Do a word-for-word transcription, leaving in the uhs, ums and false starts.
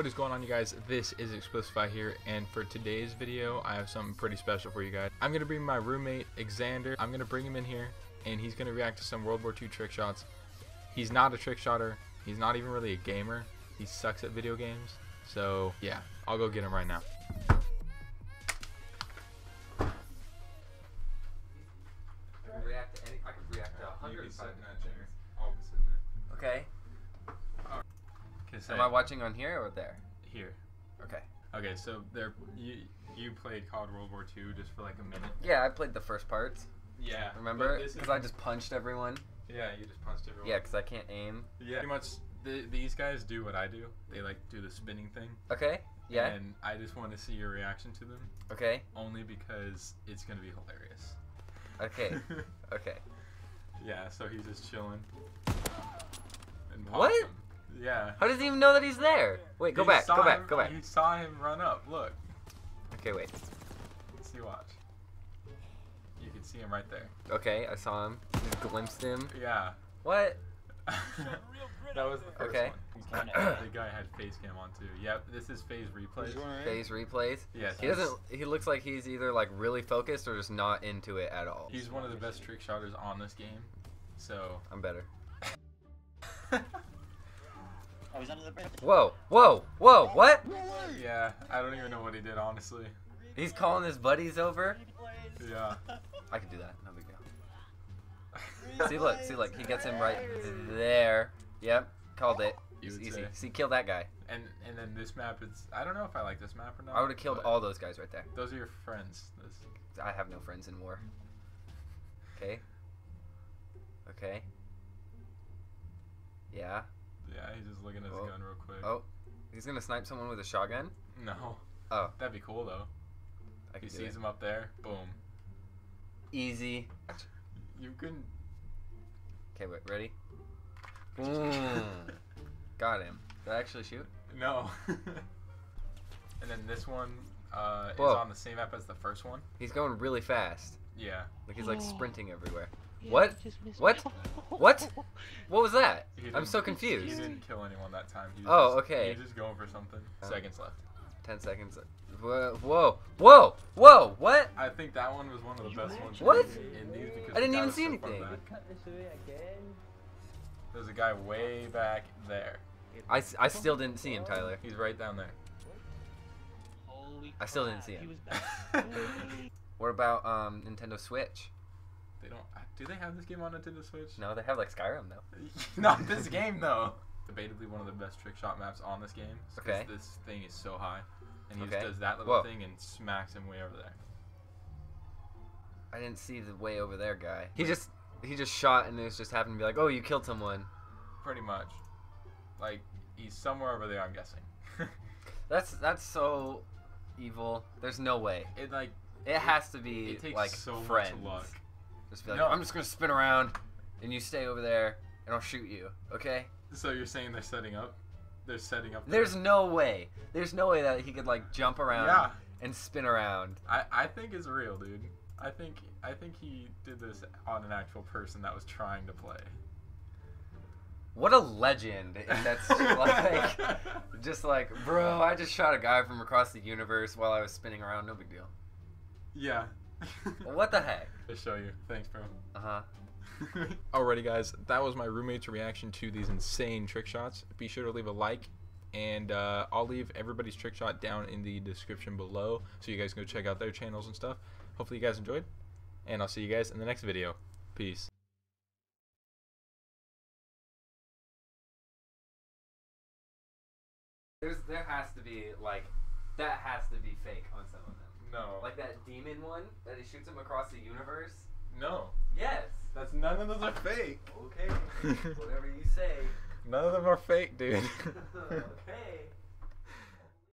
What is going on, you guys? This is Explicify here, and for today's video I have something pretty special for you guys. I'm gonna bring my roommate Xander. I'm gonna bring him in here and he's gonna react to some World War Two trick shots. He's not a trick shotter, he's not even really a gamer, he sucks at video games. So yeah, I'll go get him right now. Okay. Am I watching on here or there? Here. Okay. Okay, so there, you you played C O D World War Two just for like a minute. Yeah, I played the first parts. Yeah. Remember? Because I just punched everyone. Yeah, you just punched everyone. Yeah, because I can't aim. Yeah. Pretty much, th these guys do what I do. They like do the spinning thing. Okay. Yeah. And I just want to see your reaction to them. Okay. Only because it's gonna be hilarious. Okay. Okay. Yeah. So he's just chilling. And what? Him. Yeah. How does he even know that he's there? Wait, go he back, go back, him, go back. You saw him run up, look. Okay, wait. See, watch. You can see him right there. Okay, I saw him. Just glimpsed him. Yeah. What? That was the first okay. one. The guy had FaZe cam on too. Yep, this is FaZe Replays. FaZe Replays? Yes. He doesn't, he looks like he's either like really focused or just not into it at all. He's one of the best trick shotters on this game, so. I'm better. Oh, he's under the bridge. Whoa, whoa, whoa, what? Yeah, I don't even know what he did, honestly. He's calling his buddies over? Yeah. I could do that, no big deal. See, look, see, look, he gets him right there. Yep, called it. It's easy. Say. See, kill that guy. And and then this map, it's, I don't know if I like this map or not. I would have killed all those guys right there. Those are your friends. Those... I have no friends in war. Okay. Okay. Yeah. Yeah, he's just looking at his oh. gun real quick. Oh, he's gonna snipe someone with a shotgun? No. Oh. That'd be cool though. I he sees it. him up there. Boom. Easy. You can. Okay, wait. Ready? Boom. Got him. Did I actually shoot? No. And then this one uh, is on the same map as the first one. He's going really fast. Yeah. Like he's like sprinting everywhere. Yeah, what? What? What? What was that? I'm so confused. He didn't kill anyone that time. He was oh, just, okay. He's just going for something. Um, seconds left. Ten seconds. Whoa, whoa, whoa, whoa! What? I think that one was one of the best ones. What? In these because I didn't even see so anything. There's a guy way back there. I, I still didn't see him, Tyler. He's right down there. Holy I still didn't see him. What about um Nintendo Switch? They don't. Do they have this game on Nintendo Switch? No, they have like Skyrim though. Not this game though. Debatably one of the best trick shot maps on this game. Okay. This thing is so high, and he okay. just does that little Whoa. thing and smacks him way over there. I didn't see the way over there guy. He just he just shot and it was just happened to be like, oh, you killed someone. Pretty much. Like he's somewhere over there, I'm guessing. that's that's so evil. There's no way. It like it, it has to be. It takes like so friends. much luck. Just be like, no. I'm just gonna spin around, and you stay over there, and I'll shoot you. Okay. So you're saying they're setting up? They're setting up. There's there. no way. There's no way that he could like jump around yeah. and spin around. I I think it's real, dude. I think I think he did this on an actual person that was trying to play. What a legend! And that's just like, just like, bro, I just shot a guy from across the universe while I was spinning around. No big deal. Yeah. What the heck? I'll show you. Thanks, bro. Uh-huh. Alrighty, guys. That was my roommate's reaction to these insane trick shots. Be sure to leave a like, and uh, I'll leave everybody's trick shot down in the description below so you guys can go check out their channels and stuff. Hopefully you guys enjoyed, and I'll see you guys in the next video. Peace. There's, there has to be, like, that has to be fake on some of them. No. Like that demon one that he shoots him across the universe? No. Yes. That's none of those are fake. Okay. Whatever you say. None of them are fake, dude. Okay.